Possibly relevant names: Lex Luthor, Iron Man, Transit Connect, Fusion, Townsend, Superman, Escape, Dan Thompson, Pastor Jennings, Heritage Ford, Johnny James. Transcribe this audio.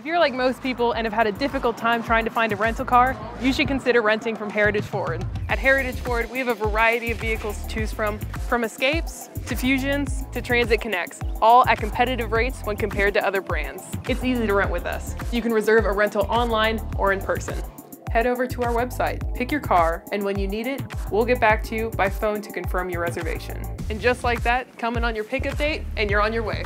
If you're like most people and have had a difficult time trying to find a rental car, you should consider renting from Heritage Ford. At Heritage Ford, we have a variety of vehicles to choose from Escapes, to Fusions, to Transit Connects, all at competitive rates when compared to other brands. It's easy to rent with us. You can reserve a rental online or in person. Head over to our website, pick your car, and when you need it, we'll get back to you by phone to confirm your reservation. And just like that, come in on your pickup date and you're on your way.